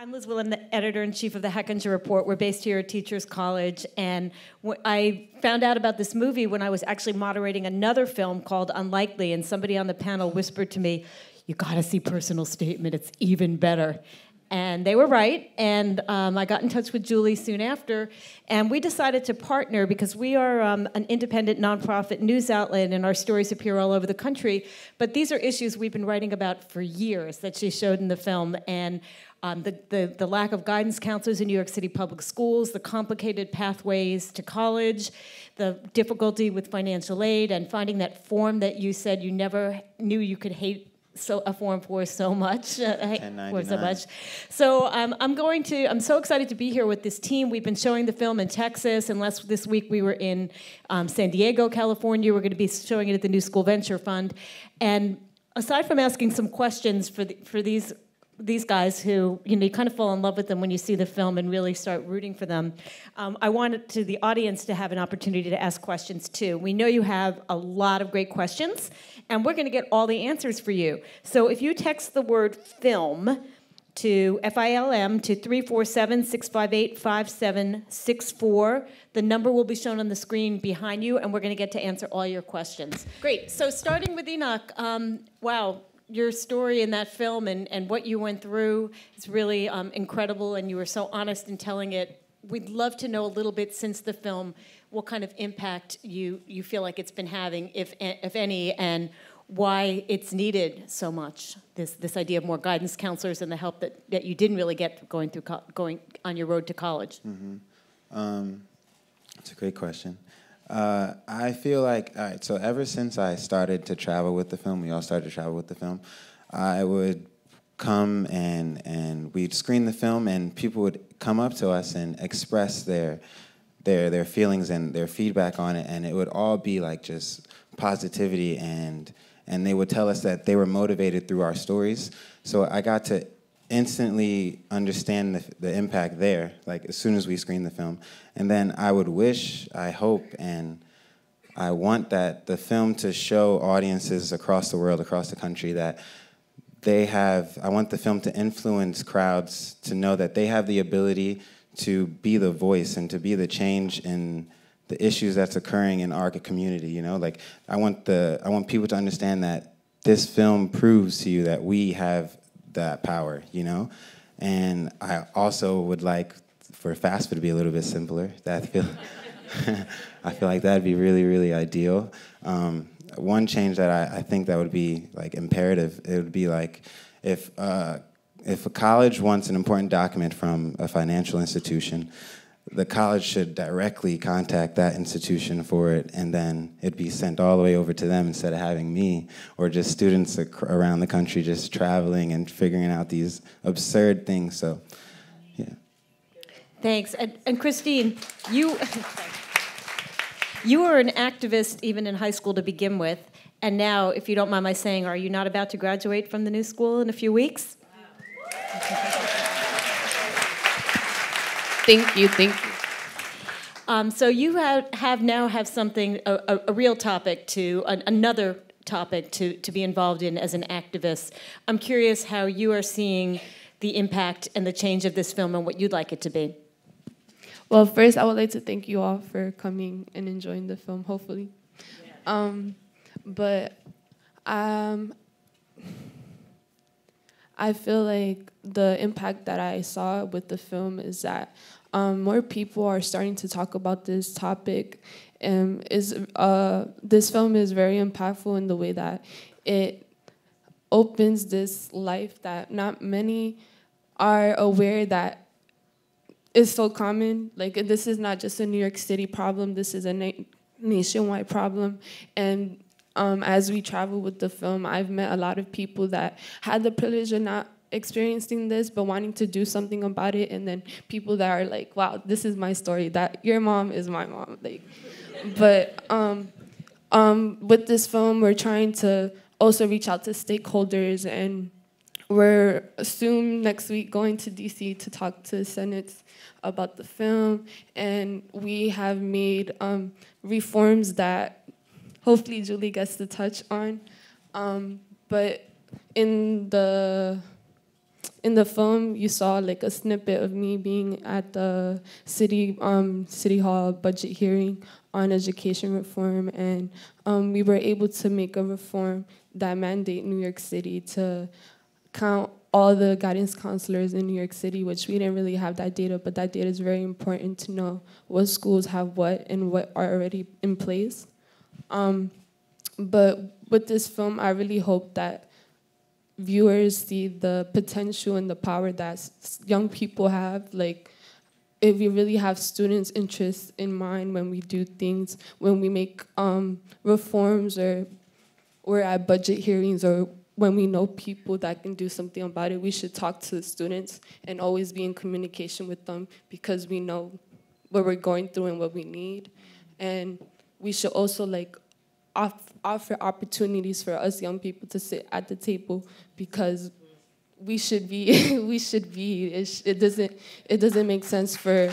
I'm Liz Willen, the editor-in-chief of The Hechinger Report. We're based here at Teachers College, and I found out about this movie when I was actually moderating another film called Unlikely, and somebody on the panel whispered to me, "You gotta see Personal Statement, it's even better." And they were right, and I got in touch with Julie soon after, and we decided to partner because we are an independent nonprofit news outlet, and our stories appear all over the country, but these are issues we've been writing about for years that she showed in the film, and the lack of guidance counselors in New York City public schools, the complicated pathways to college, the difficulty with financial aid, and finding that form that you said you never knew you could hate so much. So I'm so excited to be here with this team. We've been showing the film in Texas, and this week we were in San Diego, California. We're going to be showing it at the New School Venture Fund. And aside from asking some questions for these guys who, you know, you kind of fall in love with them when you see the film and really start rooting for them. I wanted the audience to have an opportunity to ask questions too. We know you have a lot of great questions, and we're gonna get all the answers for you. So if you text the word film to FILM to 347-658-5764. The number will be shown on the screen behind you, and we're gonna get to answer all your questions. Great, so starting with Enoch, wow. Your story in that film and what you went through is really incredible, and you were so honest in telling it. We'd love to know a little bit since the film what kind of impact you feel like it's been having, if any, and why it's needed so much, this idea of more guidance counselors and the help that you didn't really get going on your road to college. Mm-hmm. That's a great question. I feel like, all right, so ever since I started to travel with the film, we all started to travel with the film, I would come and we'd screen the film, and people would come up to us and express their feelings and their feedback on it, and it would all be like just positivity, and they would tell us that they were motivated through our stories. So I got to instantly understand the impact there, like as soon as we screen the film. And then I would wish, I hope, and I want that the film to show audiences across the world, across the country, that they have, I want the film to influence crowds to know that they have the ability to be the voice and to be the change in the issues that's occurring in our community, you know? Like, I want people to understand that this film proves to you that we have that power, you know? And I also would like for FAFSA to be a little bit simpler. I feel like that'd be really, really ideal. One change that I think that would be like imperative, it would be like if a college wants an important document from a financial institution, the college should directly contact that institution for it, and then it'd be sent all the way over to them instead of having me or just students around the country just traveling and figuring out these absurd things. So, yeah. Thanks. And Christine, you were an activist even in high school to begin with, and now, if you don't mind my saying, are you not about to graduate from the New School in a few weeks? Wow. Thank you, thank you. So you have now something, a real topic to, another topic to be involved in as an activist. I'm curious how you are seeing the impact and the change of this film and what you'd like it to be. Well, first I would like to thank you all for coming and enjoying the film, hopefully. Yeah. I feel like the impact that I saw with the film is that more people are starting to talk about this topic, and this film is very impactful in the way that it opens this life that not many are aware that is so common. Like, this is not just a New York City problem, this is a nationwide problem. And as we travel with the film, I've met a lot of people that had the privilege of not experiencing this, but wanting to do something about it, and then people that are like, wow, this is my story, that your mom is my mom. Like, but with this film, we're trying to also reach out to stakeholders, and we're soon next week going to DC to talk to Senate about the film, and we have made reforms that hopefully Julie gets to touch on, but in the in the film, you saw like a snippet of me being at the city hall budget hearing on education reform, and we were able to make a reform that mandate New York City to count all the guidance counselors in New York City, which we didn't really have that data, but that data is very important to know what schools have what and what are already in place. But with this film, I really hope that viewers see the potential and the power that young people have. Like, if we really have students' interests in mind when we do things, when we make reforms, or we're at budget hearings, or when we know people that can do something about it, we should talk to the students and always be in communication with them, because we know what we're going through and what we need. And we should also like offer opportunities for us young people to sit at the table, because we should be it doesn't make sense for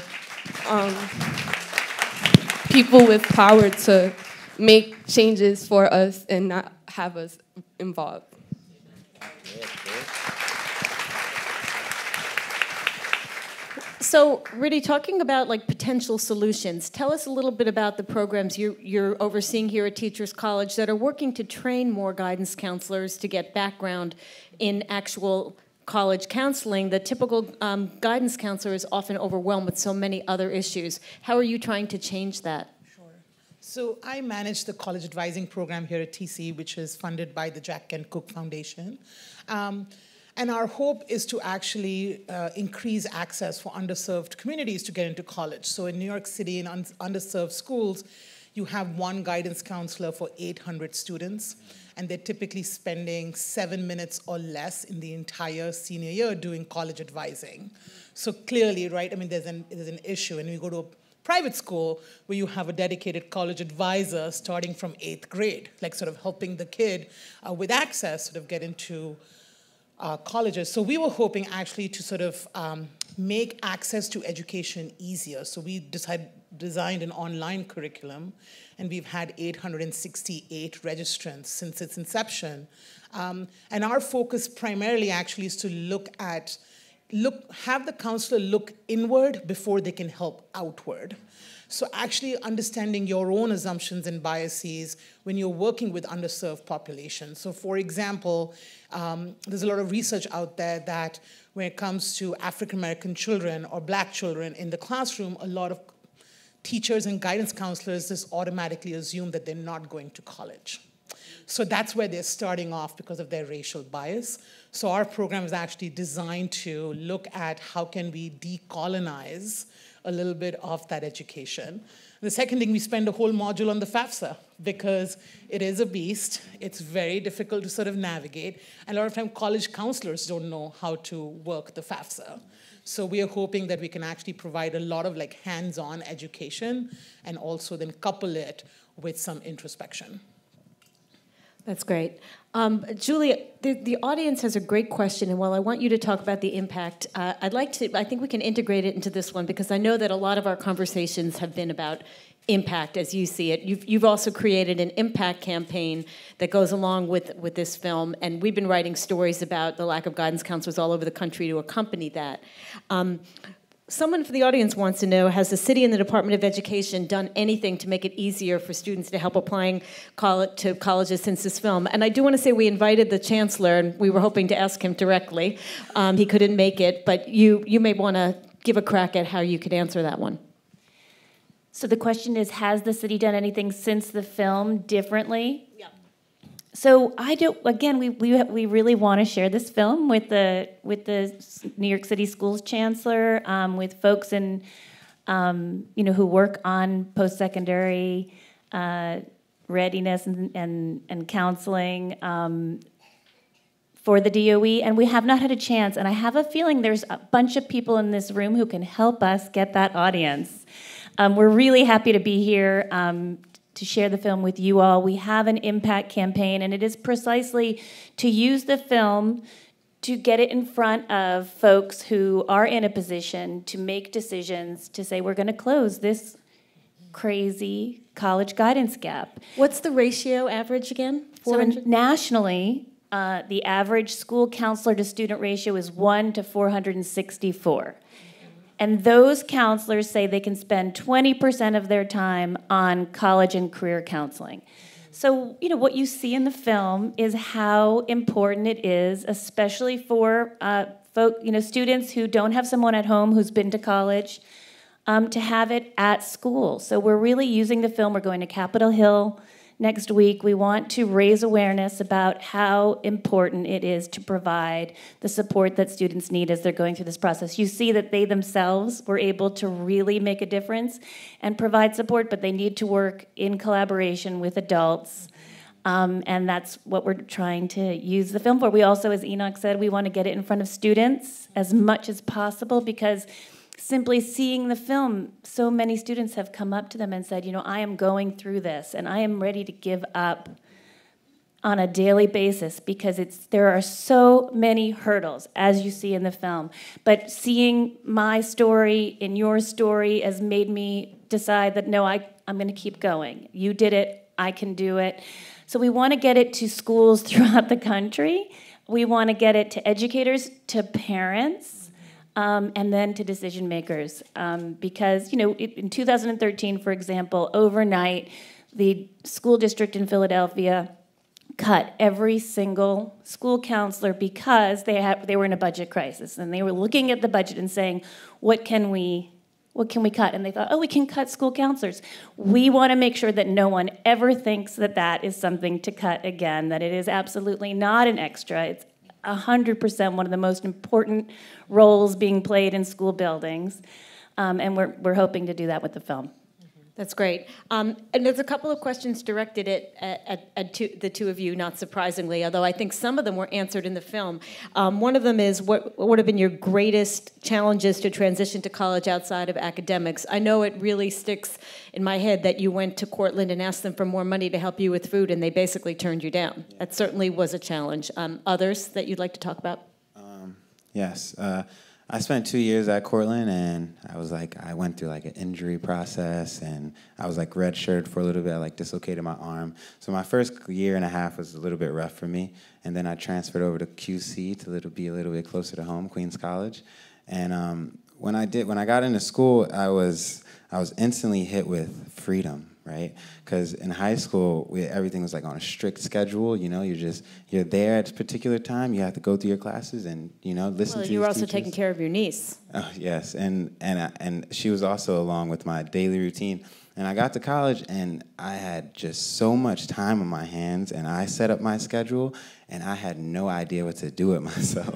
people with power to make changes for us and not have us involved. So, Riddhi, talking about like potential solutions, tell us a little bit about the programs you're overseeing here at Teachers College that are working to train more guidance counselors to get background in actual college counseling. The typical guidance counselor is often overwhelmed with so many other issues. How are you trying to change that? So I manage the college advising program here at TC, which is funded by the Jack Kent Cook Foundation. And our hope is to actually increase access for underserved communities to get into college. So in New York City, in underserved schools, you have one guidance counselor for 800 students, and they're typically spending 7 minutes or less in the entire senior year doing college advising. So clearly, right, I mean, there's an issue, and we go to a private school where you have a dedicated college advisor starting from 8th grade, like sort of helping the kid with access sort of get into colleges. So we were hoping actually to sort of make access to education easier. So we designed an online curriculum, and we've had 868 registrants since its inception. And our focus primarily actually is to have the counselor look inward before they can help outward. So actually understanding your own assumptions and biases when you're working with underserved populations. So for example, there's a lot of research out there that when it comes to African-American children or black children in the classroom, a lot of teachers and guidance counselors just automatically assume that they're not going to college. So that's where they're starting off because of their racial bias. So our program is actually designed to look at how can we decolonize a little bit of that education. The second thing, we spend a whole module on the FAFSA because it is a beast. It's very difficult to sort of navigate. And a lot of time college counselors don't know how to work the FAFSA. So we are hoping that we can actually provide a lot of like hands-on education and also then couple it with some introspection. That's great. Julia, the audience has a great question, and while I want you to talk about the impact, I think we can integrate it into this one, because I know that a lot of our conversations have been about impact as you see it. You've also created an impact campaign that goes along with this film, and we've been writing stories about the lack of guidance counselors all over the country to accompany that. Someone from the audience wants to know, has the city and the Department of Education done anything to make it easier for students to help applying to colleges since this film? And I do want to say we invited the chancellor, and we were hoping to ask him directly. He couldn't make it, but you may want to give a crack at how you could answer that one. So the question is, has the city done anything since the film differently? Yeah. So again, we really want to share this film with the New York City Schools Chancellor, with folks in, you know, who work on post-secondary readiness and counseling for the DOE, and we have not had a chance. And I have a feeling there's a bunch of people in this room who can help us get that audience. We're really happy to be here to share the film with you all. We have an impact campaign, and it is precisely to use the film to get it in front of folks who are in a position to make decisions to say, we're going to close this crazy college guidance gap. What's the ratio average again? So nationally, The average school counselor to student ratio is 1 to 464. And those counselors say they can spend 20% of their time on college and career counseling. So, you know, what you see in the film is how important it is, especially for students who don't have someone at home who's been to college, to have it at school. So we're really using the film. We're going to Capitol Hill next week. We want to raise awareness about how important it is to provide the support that students need as they're going through this process. You see that they themselves were able to really make a difference and provide support, but they need to work in collaboration with adults. And that's what we're trying to use the film for. We also, as Enoch said, we want to get it in front of students as much as possible, because simply seeing the film, so many students have come up to them and said, you know, I am going through this and I am ready to give up on a daily basis, because there are so many hurdles, as you see in the film. But seeing my story in your story has made me decide that, no, I'm going to keep going. You did it. I can do it. So we want to get it to schools throughout the country. We want to get it to educators, to parents, and then to decision makers. Because, you know, in 2013, for example, overnight, the school district in Philadelphia cut every single school counselor because they were in a budget crisis. And they were looking at the budget and saying, what can we cut? And they thought, oh, we can cut school counselors. We want to make sure that no one ever thinks that that is something to cut again, that it is absolutely not an extra. It's 100% one of the most important roles being played in school buildings. And we're hoping to do that with the film. That's great. And there's a couple of questions directed at the two of you, not surprisingly, although I think some of them were answered in the film. One of them is, what have been your greatest challenges to transition to college outside of academics? I know it really sticks in my head that you went to Cortland and asked them for more money to help you with food, and they basically turned you down. Yeah. That certainly was a challenge. Others that you'd like to talk about? Yes. I spent 2 years at Cortland, and I went through like an injury process, and I was like redshirted for a little bit. I like dislocated my arm. So my first year and a half was a little bit rough for me. And then I transferred over to QC to be a little bit closer to home, Queens College. And when I got into school, I was instantly hit with freedom. Right? Because in high school, everything was like on a strict schedule. You know, you're there at a particular time. You have to go through your classes and, you know, listen to. Well, you were also taking care of your niece. Oh yes, and she was also along with my daily routine. And I got to college, and I had just so much time on my hands, and I set up my schedule, and I had no idea what to do with myself.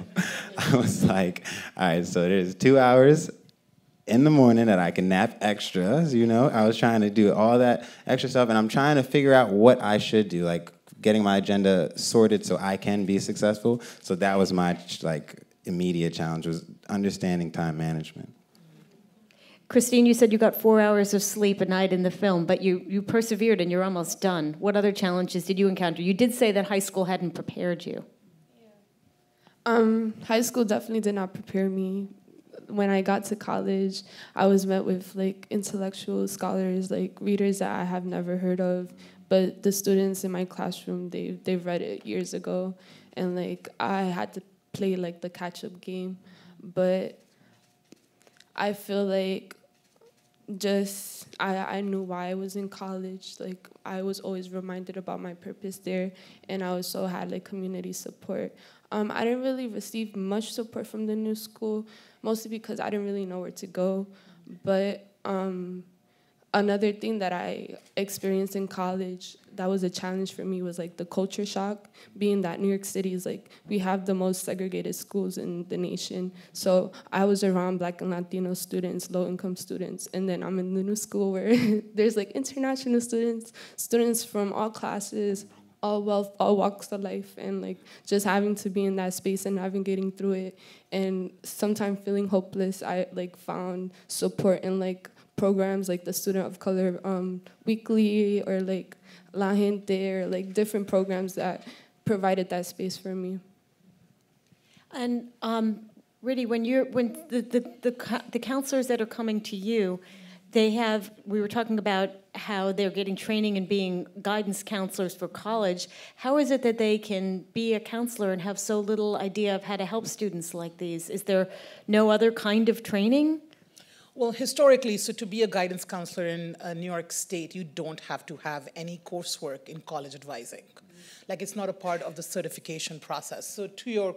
I was like, all right, so there's 2 hours in the morning that I can nap extras, you know? I was trying to do all that extra stuff, and I'm trying to figure out what I should do, like getting my agenda sorted so I can be successful. So that was my immediate challenge, was understanding time management. Christine, you said you got 4 hours of sleep a night in the film, but you persevered and you're almost done. What other challenges did you encounter? You did say that high school hadn't prepared you. Yeah. High school definitely did not prepare me. When I got to college, I was met with intellectual scholars, readers that I have never heard of, but the students in my classroom, they've read it years ago, and I had to play the catch-up game. But I feel I knew why I was in college. I was always reminded about my purpose there, and I also had community support. I didn't really receive much support from the new school, mostly because I didn't really know where to go. But another thing that I experienced in college that was a challenge for me was the culture shock, being that New York City is we have the most segregated schools in the nation. So I was around Black and Latino students, low-income students, and then I'm in the new school where there's international students, students from all classes, all wealth, all walks of life, and just having to be in that space and navigating through it, and sometimes feeling hopeless. I found support in programs like the Student of Color Weekly, or La Gente, or different programs that provided that space for me. And Riddhi, when the counselors that are coming to you, They have, we were talking about how they're getting training and being guidance counselors for college. How is it that they can be a counselor and have so little idea of how to help students like these? Is there no other kind of training? Well, historically, so to be a guidance counselor in New York State, you don't have to have any coursework in college advising. Mm-hmm. Like, it's not a part of the certification process. So to your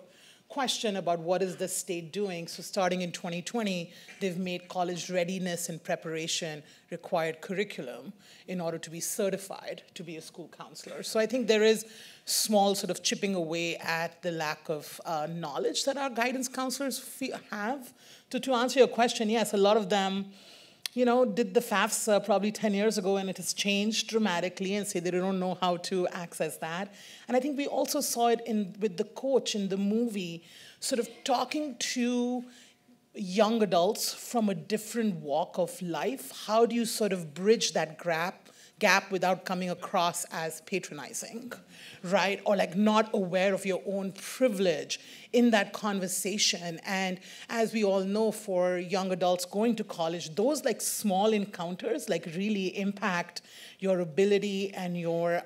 question about what is the state doing, so starting in 2020, they've made college readiness and preparation required curriculum in order to be certified to be a school counselor. So I think there is small sort of chipping away at the lack of knowledge that our guidance counselors have. To answer your question, yes, a lot of them, you know, did the FAFSA probably 10 years ago, and it has changed dramatically, and say they don't know how to access that. And I think we also saw it in with the coach in the movie, sort of talking to young adults from a different walk of life. How do you sort of bridge that gap without coming across as patronizing, right? Or like not aware of your own privilege in that conversation. And as we all know, for young adults going to college, those like small encounters like really impact your ability and your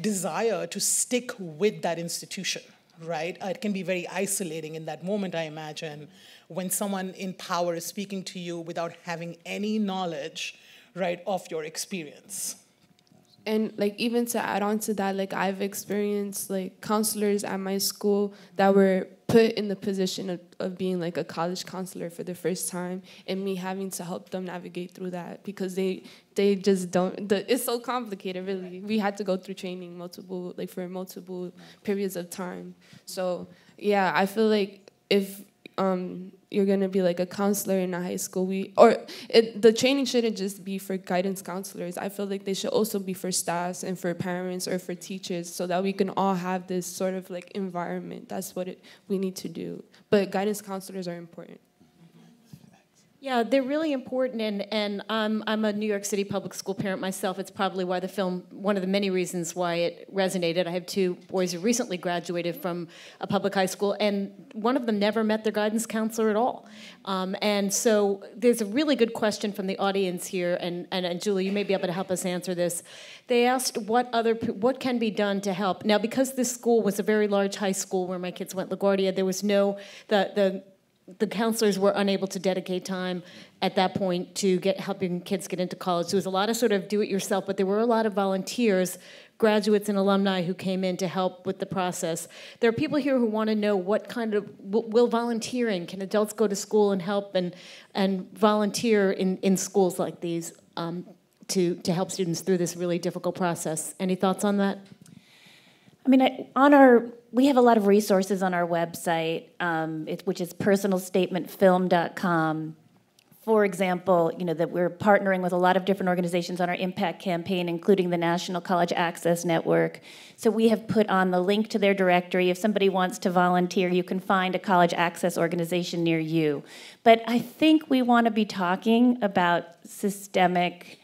desire to stick with that institution, right? It can be very isolating in that moment, I imagine, when someone in power is speaking to you without having any knowledge, right, of your experience. And like even to add on to that, like I've experienced like counselors at my school that were put in the position of being like a college counselor for the first time, and me having to help them navigate through that because they just don't, it's so complicated really. We had to go through training for multiple periods of time. So yeah, I feel like if you're gonna be like a counselor in a high school, the training shouldn't just be for guidance counselors. I feel like they should also be for staffs and for parents or for teachers, so that we can all have this sort of like environment. That's what we need to do. But guidance counselors are important. Yeah, they're really important, and I'm a New York City public school parent myself. It's probably why the film, one of the many reasons why it resonated. I have two boys who recently graduated from a public high school, and one of them never met their guidance counselor at all. And so there's a really good question from the audience here, and Julie, you may be able to help us answer this. They asked what can be done to help. Now, because this school was a very large high school where my kids went, LaGuardia, there was no, the counselors were unable to dedicate time at that point to helping kids get into college. There was a lot of sort of do-it-yourself, but there were a lot of volunteers, graduates and alumni who came in to help with the process. There are people here who want to know what kind of, will volunteering, can adults go to school and help and volunteer in schools like these to help students through this really difficult process? Any thoughts on that? I mean, we have a lot of resources on our website, which is personalstatementfilm.com. For example, you know, that we're partnering with a lot of different organizations on our impact campaign, including the National College Access Network. So we have put on the link to their directory. If somebody wants to volunteer, you can find a college access organization near you. But I think we want to be talking about systemic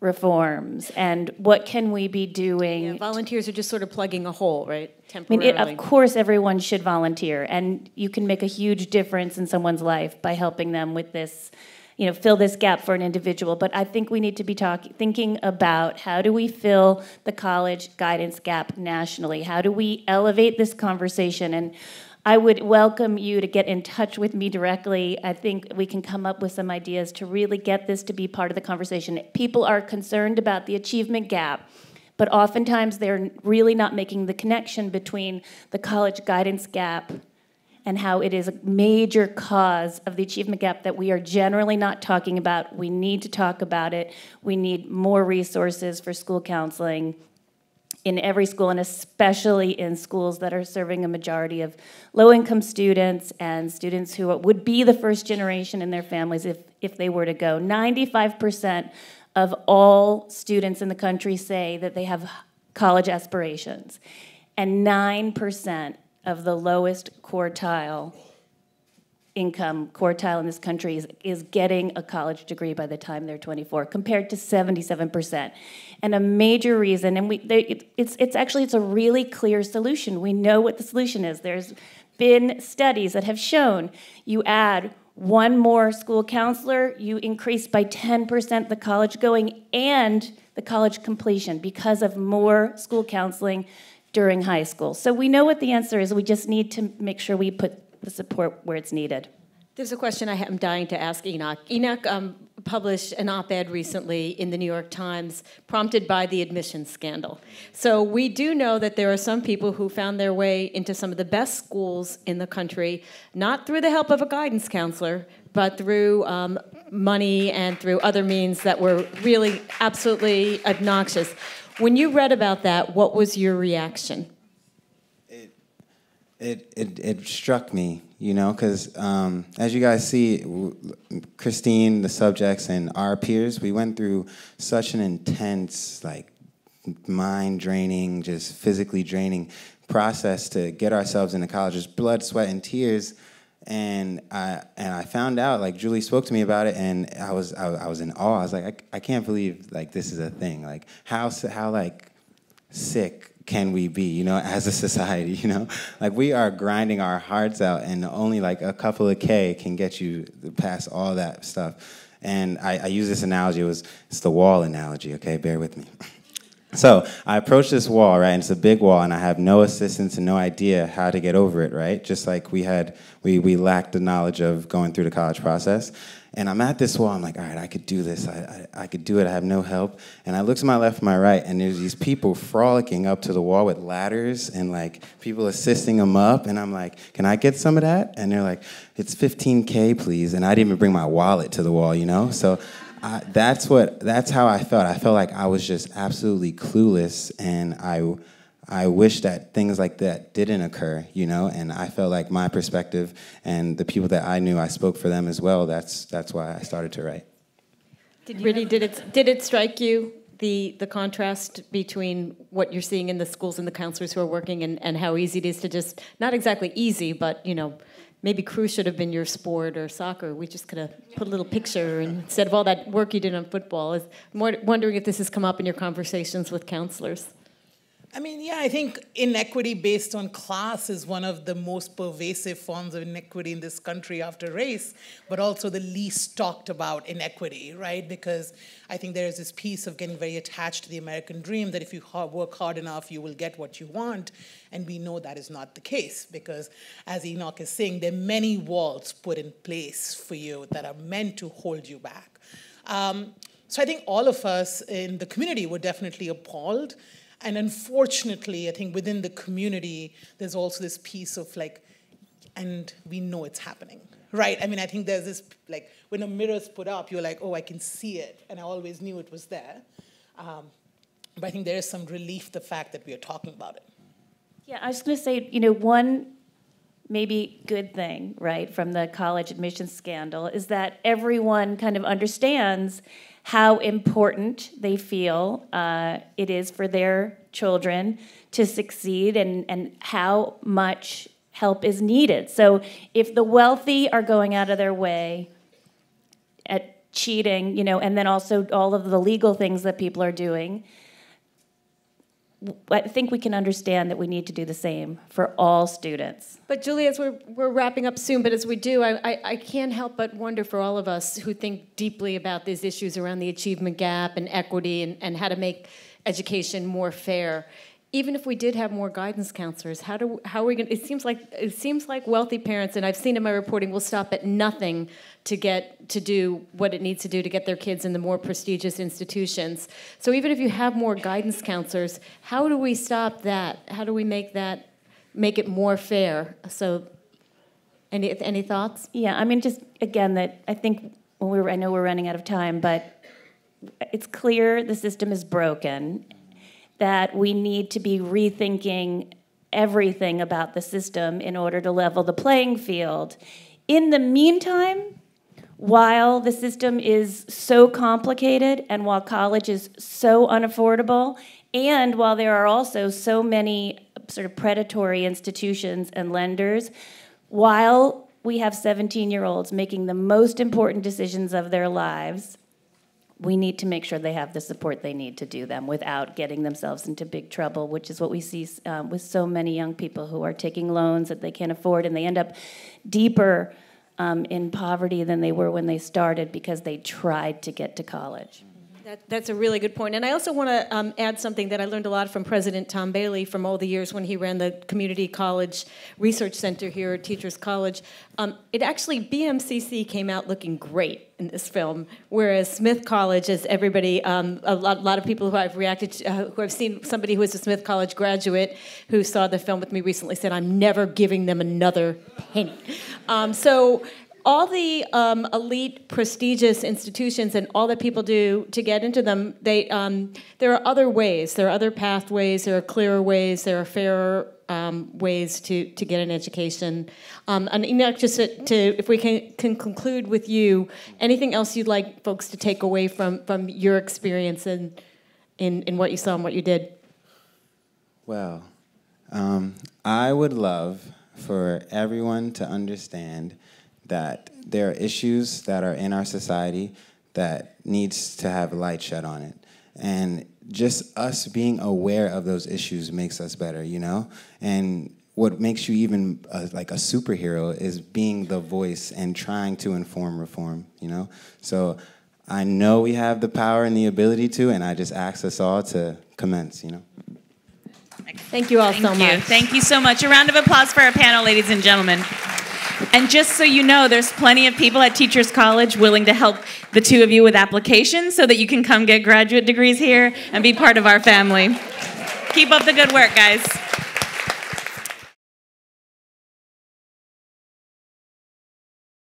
reforms and what can we be doing. Yeah, volunteers are just sort of plugging a hole, right? Temporarily. I mean, of course everyone should volunteer, and you can make a huge difference in someone's life by helping them with this, you know, fill this gap for an individual. But I think we need to be thinking about how do we fill the college guidance gap nationally? How do we elevate this conversation? And I would welcome you to get in touch with me directly. I think we can come up with some ideas to really get this to be part of the conversation. People are concerned about the achievement gap, but oftentimes they're really not making the connection between the college guidance gap and how it is a major cause of the achievement gap that we are generally not talking about. We need to talk about it. We need more resources for school counseling in every school, and especially in schools that are serving a majority of low-income students and students who would be the first generation in their families if they were to go. 95% of all students in the country say that they have college aspirations, and 9% of the lowest quartile income quartile in this country is getting a college degree by the time they're 24, compared to 77%. And a major reason, and it's actually a really clear solution. We know what the solution is. There's been studies that have shown you add one more school counselor, you increase by 10% the college going and the college completion because of more school counseling during high school. So we know what the answer is. We just need to make sure we put the support where it's needed. There's a question I'm dying to ask Enoch. Enoch published an op-ed recently in the New York Times prompted by the admissions scandal. So we do know that there are some people who found their way into some of the best schools in the country, not through the help of a guidance counselor, but through money and through other means that were really absolutely obnoxious. When you read about that, what was your reaction? It struck me, you know, because as you guys see, Christine, the subjects, and our peers, we went through such an intense, like, mind-draining, just physically draining process to get ourselves into college. Just blood, sweat, and tears. And I found out, like, Julie spoke to me about it, and I was in awe. I was like, I can't believe, like, this is a thing. Like, how like sick can we be, you know, as a society, you know? Like, we are grinding our hearts out, and only like a couple of K can get you past all that stuff. And I use this analogy, it's the wall analogy, okay, bear with me. So I approach this wall, right, and it's a big wall, and I have no assistance and no idea how to get over it, right? Just like we lacked the knowledge of going through the college process. And I'm at this wall, I'm like, all right, I could do this, I could do it, I have no help. And I look to my left and my right, and there's these people frolicking up to the wall with ladders and like people assisting them up, and I'm like, can I get some of that? And they're like, it's 15K please, and I didn't even bring my wallet to the wall, you know? So that's how I felt. I felt like I was just absolutely clueless, and I wish that things like that didn't occur, you know, and I felt like my perspective and the people that I knew, I spoke for them as well. That's why I started to write. Did it strike you, the contrast between what you're seeing in the schools and the counselors who are working, and how easy it is to just, not exactly easy, but, you know, maybe crew should have been your sport or soccer. We just could have put a little picture, and instead of all that work you did on football. I'm wondering if this has come up in your conversations with counselors. I mean, yeah, I think inequity based on class is one of the most pervasive forms of inequity in this country after race, but also the least talked about inequity, right? Because I think there is this piece of getting very attached to the American dream that if you work hard enough, you will get what you want. And we know that is not the case because, as Enoch is saying, there are many walls put in place for you that are meant to hold you back. So I think all of us in the community were definitely appalled. And unfortunately, I think within the community, there's also this piece of like, and we know it's happening, right? I mean, I think there's this, like, when a mirror's put up, you're like, oh, I can see it. And I always knew it was there. But I think there is some relief, the fact that we are talking about it. Yeah, I was just going to say, you know, one maybe good thing, right, from the college admissions scandal is that everyone kind of understands how important they feel it is for their children to succeed, and how much help is needed. So if the wealthy are going out of their way at cheating, you know, and then also all of the legal things that people are doing, I think we can understand that we need to do the same for all students. But Julie, as we're wrapping up soon, but as we do, I can't help but wonder for all of us who think deeply about these issues around the achievement gap and equity, and how to make education more fair. Even if we did have more guidance counselors, how are we going to, it seems like wealthy parents, and I've seen in my reporting, will stop at nothing to do what it needs to do to get their kids in the more prestigious institutions. So even if you have more guidance counselors, how do we stop that? How do we make it more fair? So any thoughts? Yeah, I mean, just again, that I think I know we're running out of time, but it's clear the system is broken, that we need to be rethinking everything about the system in order to level the playing field. In the meantime, while the system is so complicated, and while college is so unaffordable, and while there are also so many sort of predatory institutions and lenders, while we have 17-year-olds making the most important decisions of their lives, we need to make sure they have the support they need to do them without getting themselves into big trouble, which is what we see with so many young people who are taking loans that they can't afford, and they end up deeper in poverty than they were when they started because they tried to get to college. That's a really good point. And I also want to add something that I learned a lot from President Tom Bailey from all the years when he ran the Community College Research Center here at Teachers College. It actually, BMCC came out looking great in this film, whereas Smith College, as everybody, a lot of people who I've reacted to, who I've seen, somebody who is a Smith College graduate who saw the film with me recently said, I'm never giving them another penny. So all the elite, prestigious institutions and all that people do to get into them, they, there are other ways. There are other pathways. There are clearer ways. There are fairer ways to get an education. And Enoch, just to if we can conclude with you, anything else you'd like folks to take away from your experience in what you saw and what you did? Well, I would love for everyone to understand that there are issues that are in our society that needs to have a light shed on it. And just us being aware of those issues makes us better, you know? And what makes you even like a superhero is being the voice and trying to inform reform, you know? So I know we have the power and the ability to, and I just ask us all to commence, you know? Thank you all so much. Thank you so much. A round of applause for our panel, ladies and gentlemen. And just so you know, there's plenty of people at Teachers College willing to help the two of you with applications so that you can come get graduate degrees here and be part of our family. Keep up the good work, guys.